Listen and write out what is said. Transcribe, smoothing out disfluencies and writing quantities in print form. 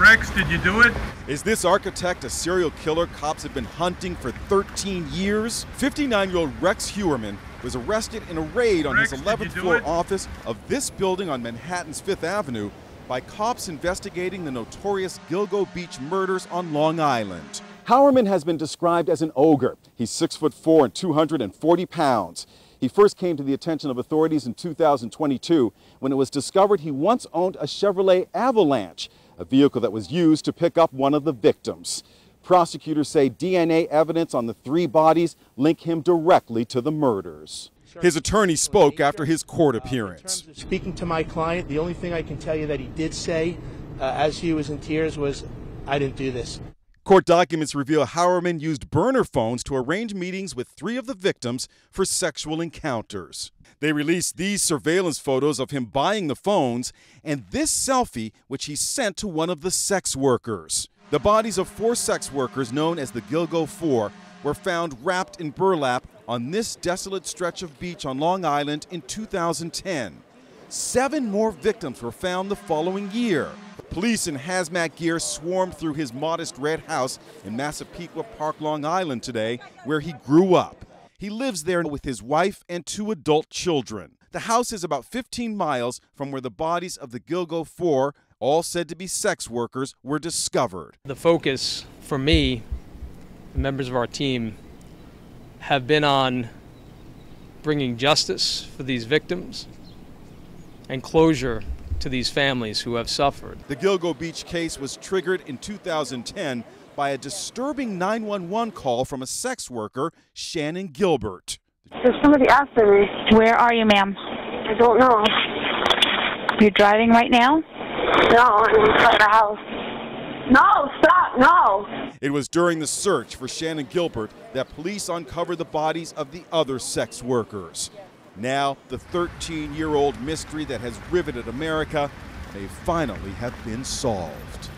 Rex, did you do it? Is this architect a serial killer cops have been hunting for 13 years? 59-year-old Rex Heuermann was arrested in a raid on his 11th floor office of this building on Manhattan's Fifth Avenue by cops investigating the notorious Gilgo Beach murders on Long Island. Heuermann has been described as an ogre. He's 6'4" and 240 pounds. He first came to the attention of authorities in 2022 when it was discovered he once owned a Chevrolet Avalanche, a vehicle that was used to pick up one of the victims. Prosecutors say DNA evidence on the three bodies link him directly to the murders. His attorney spoke after his court appearance. Speaking to my client, the only thing I can tell you that he did say as he was in tears was, "I didn't do this." Court documents reveal Heuermann used burner phones to arrange meetings with three of the victims for sexual encounters. They released these surveillance photos of him buying the phones and this selfie, which he sent to one of the sex workers. The bodies of four sex workers, known as the Gilgo Four, were found wrapped in burlap on this desolate stretch of beach on Long Island in 2010. 7 more victims were found the following year. Police in hazmat gear swarmed through his modest red house in Massapequa Park, Long Island today, where he grew up. He lives there with his wife and 2 adult children. The house is about 15 miles from where the bodies of the Gilgo Four, all said to be sex workers, were discovered. The focus for me, the members of our team, have been on bringing justice for these victims and closure to these families who have suffered. The Gilgo Beach case was triggered in 2010 by a disturbing 911 call from a sex worker, Shannan Gilbert. So somebody asked me, "Where are you, ma'am?" "I don't know." "You're driving right now?" "No, I'm inside the house." "No, stop, no." It was during the search for Shannan Gilbert that police uncovered the bodies of the other sex workers. Now, the 13-year-old mystery that has riveted America may finally have been solved.